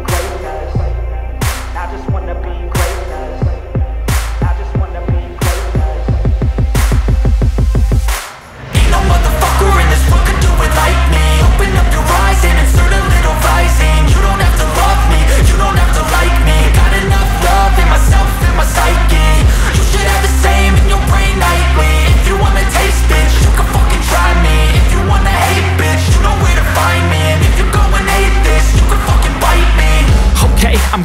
greatness. I just wanna be greatness. I just wanna be greatness. Ain't no motherfucker in this world could do it like me. Open up your eyes and insert a little rising. You don't have to love me, you don't have to like me. Got enough love in myself and my psyche. You should have the same in your brain nightly. If you wanna taste, bitch, you can fucking try me. If you wanna hate, bitch, you know where to find me. And if you go and hate this, you can fucking bite me. Okay, I'm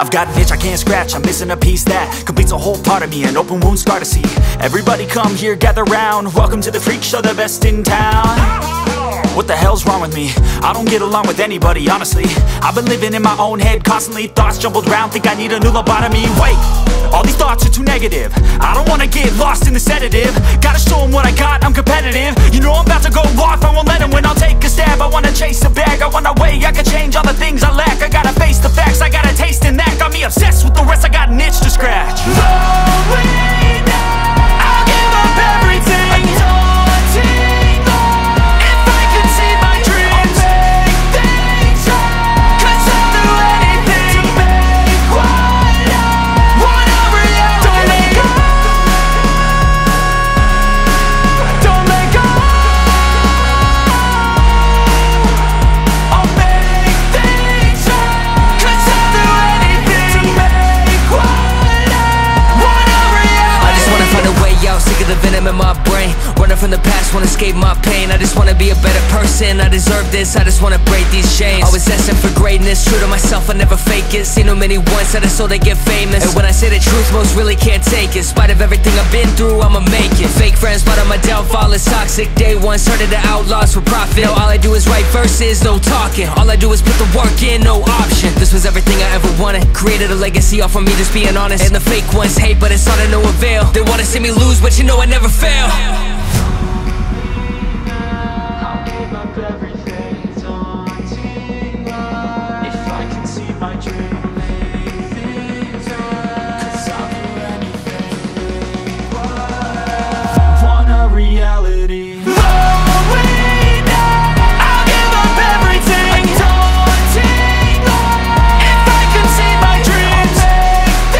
I've got an itch I can't scratch, I'm missing a piece that completes a whole part of me, an open wound scar to see. Everybody come here, gather round, welcome to the freak show, the best in town. What the hell's wrong with me? I don't get along with anybody, honestly. I've been living in my own head constantly, thoughts jumbled round, think I need a new lobotomy. Wait, all these thoughts are too negative, I don't wanna get lost in the sedative. Gotta show them what I got, I'm competitive. You know I'm about to go off, I won't let them win, I'll take a stab. I wanna chase a bag, I wanna weigh, I can change all the things I lack. I gotta face the facts, I gotta taste in that. Got me obsessed with the rest, I got an itch to scratch. No way now, I'll give up everything. Daunting thought, if I could see my dreams, I'll make things up, cause I'll do anything to make what a reality. Don't let go, I'll make things up, cause I'll do anything. Sick of the venom in my brain, running from the past, won't escape my pain. I just wanna be a better person, I deserve this, I just wanna break these chains. Always asking for greatness, true to myself, I never fake it. Seen too many once, I just so they get famous. And when I say the truth, most really can't take it. In spite of everything I've been through, I'ma make it. Fake friends, but on my downfall is toxic. Day one, started to outlaws for profit. Now all I do is write verses, no talking. All I do is put the work in, no option. This was everything I ever wanted, created a legacy off of me just being honest. And the fake ones hate, but it's all to no avail. They wanna see me lose, but you know I never fail. I'll give up everything, daunting life. If I can see my dream, make things right, cause I'll do anything, but want a reality. No way. I'll give up everything, daunting life. If I can see my dreams, I'll make things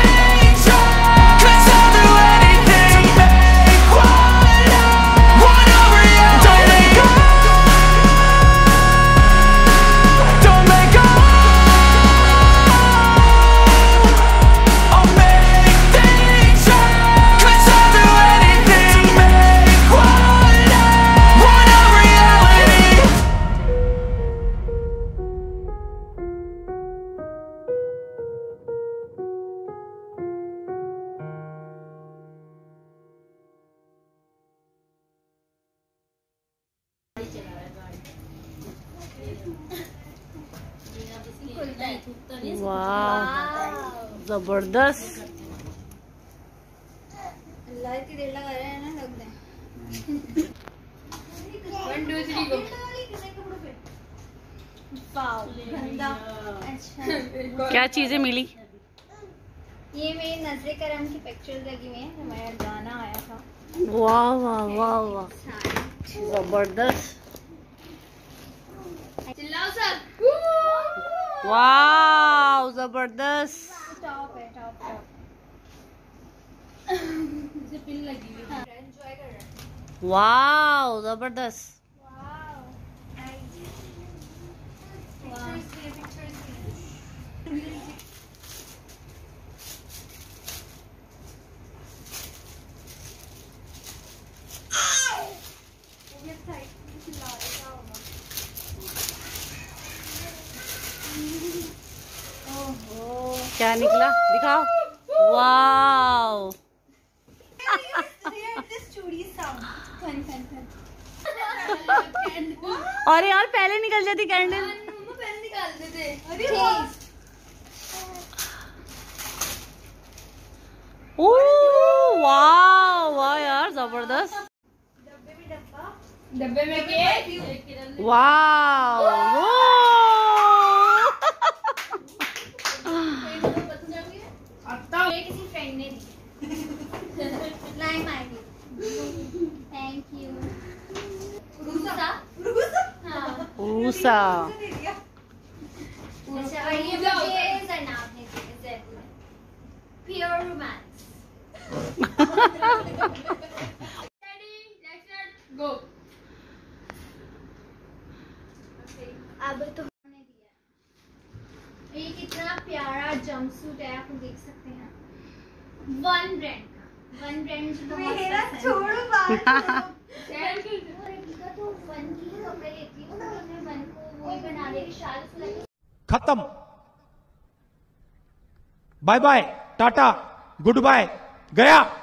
वाह जबरदस्त। अल्लाह की देर लगा रहे हैं ना लोग ने। 1 2 3 को अच्छा। क्या चीजें मिली? ये मेरी नजरे करम की पिक्चर लगी हुई है, हमारा गाना आया था। वाह वाह वाह वाह जबरदस्त। चिल्लाओ सर। वाह जबरदस्त। टॉप है टॉप टॉप। मुझे पिन लगी हुई है। एंजॉय कर रहे हैं। वाह जबरदस्त। क्या निकला दिखाओ। वाओ और यार पहले निकल जाती कैंडल। पहले निकाल देते। वाओ वाह यार जबरदस्त। डब्बे में केक। वाओ किसी फ्रेंड ने दी। Thank you. Pure romance. Go. अब तो हमने दिया। ये कितना प्यारा जंपसूट है, आप देख सकते हैं। वन ब्रांड मेरा छोड़ो बात तो वन की ही कपड़े लेती हूँ। मैं वन को वो ही बना देगी शायद। खत्म। Bye bye tata good bye गया।